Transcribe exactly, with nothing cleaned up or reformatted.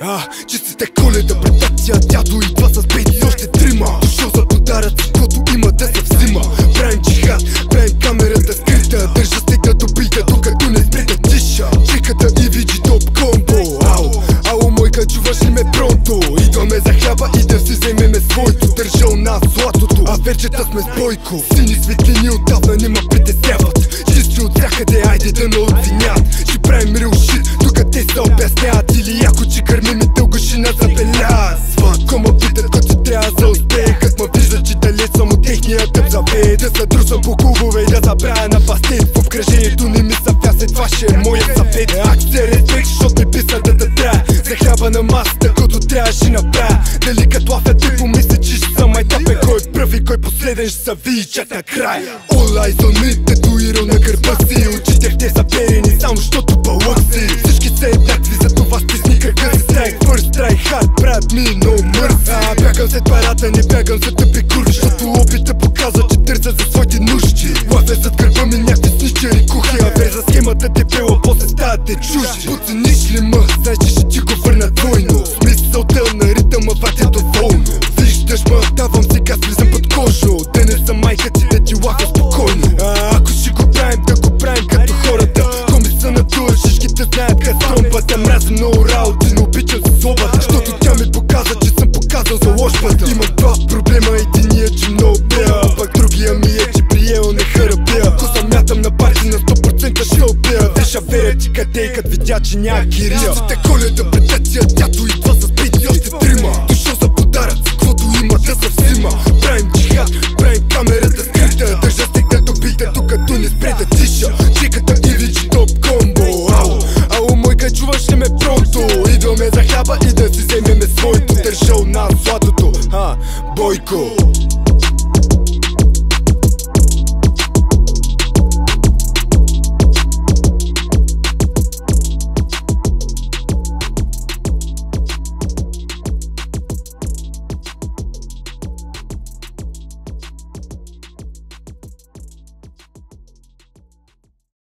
а, че си те коледа, брата тя дядо идва с бит и още трима. Дошъл за подаръци, който има да се взима. Правим чихат, правим камерата скрита. Държа стига до бита, докато не сприте тиша. Чеката и виджи топ комбо. Ау, ау мойка, чуваш ли ме пронто? Идваме за хляба и да си вземеме своето. Държал нас златото, а вечета сме с Бойко. Сини светлини отдавна нема притесняват. Чисти от всякъде, айде да не оценят. Ще правим real shit, тук те се обясняват. Или яко, че кърмим и дълго ще нас забелязва. Кома питат, като трябва за успех. Като ма виждат, че далеч съм от техния тъп завея. Да се дружам по клубове и да забравя на пастет. В кръжението не ми са вясне, това ще е моя съвет. Акция, респект, защото ми писна да да трябва. За хляба на масата, като трябва ще направя. Дали като лафя ти помисля, че ще съм айтапе. Кой е пръв и кой последен ще се види чак накрая. All eyes on me, татуирал на гърба си. Очите те са перени, само защото палък си. Всички са еднакви, затова стисни кръка си. Strike first, try hard, правят ми no mercy. А бягам след парата, не бягам след тъпи курви. Защото опита показва, че търся за своите нужди. Лафя зад гърба ми някакви сничери кухи. А врежа схемата те пела, после ставате чужи. Поцениш ли ма, знаеш, че ще ти го върна двойно. Смисълта на ритъма ватя доволно. Виждаш ма, давам сега, слизам под кожо. Да не съм майка ти, да ти лафя спокойно. А ако ще го правим, да го правим като хората. Комиса на тула, шишките знаят как тромбата. Мразя много работи, но обичам се злобата. Защото тя ми показа, че съм показал за лошбата. Имам два проблема, единия, че много пея. Пак другия ми е, че приел не хърбя. Ако съм мятам на парти, на сто процента ще убия. Деша веря, че къде и кът видя, че няма кирия. Аз си те коледа, братя, дядо идва с бит и още трима. Дошъл за подаръци, каквото има да се взима. Правим джихад, правим камерата скрита. Държа стига до бита, докато не спре да тиша. Чеката и вичи топ комбо. Ау, ау мойка, чуваш ли ме пронто? Идваме за хляба и да си вземеме своето. Държал на златото, а, Бойко.